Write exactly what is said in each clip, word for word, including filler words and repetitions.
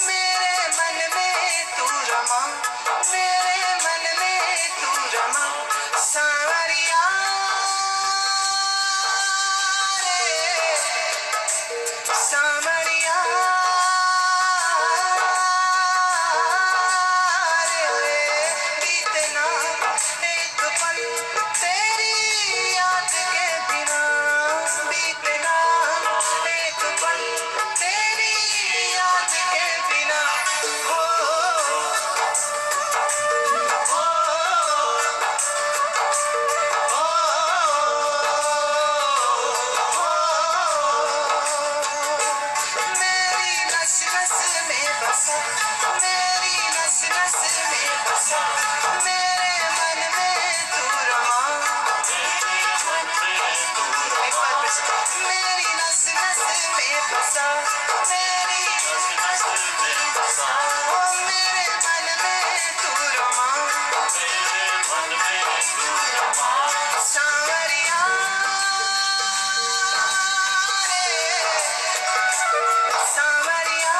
मेरे मन में तू रमा मेरे मन में तू रमा सारिया रे सामरिया रे बीते ना एक पल तेरी याद के बिना बीते ना मेरी नस नस में बसा मेरे मन में तू रमा मेरी नस नस में बसा मेरी नस नस में बसा मेरे मन में तू रमा सावरिया रे सावरिया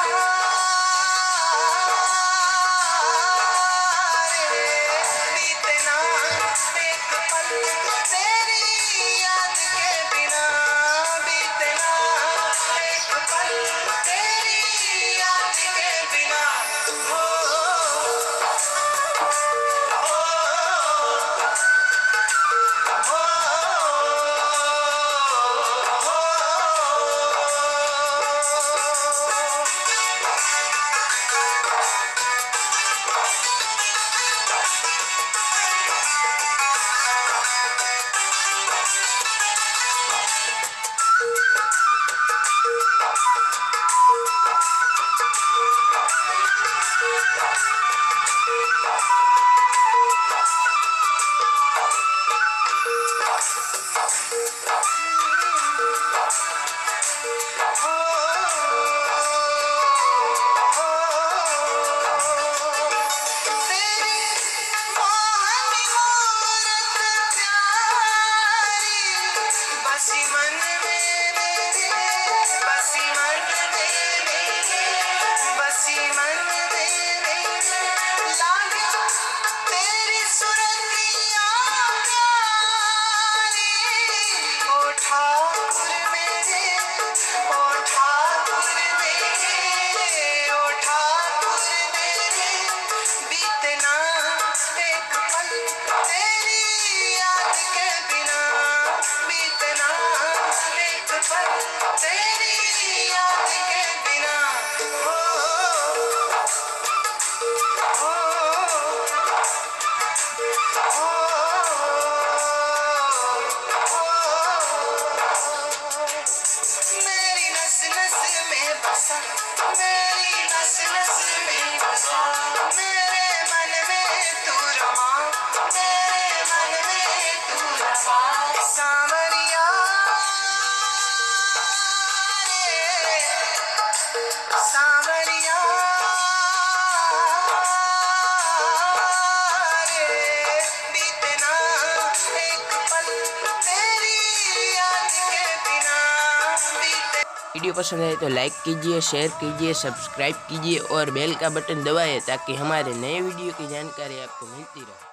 वीडियो पसंद आए तो लाइक कीजिए, शेयर कीजिए, सब्सक्राइब कीजिए और बेल का बटन दबाएं ताकि हमारे नए वीडियो की जानकारी आपको मिलती रहे।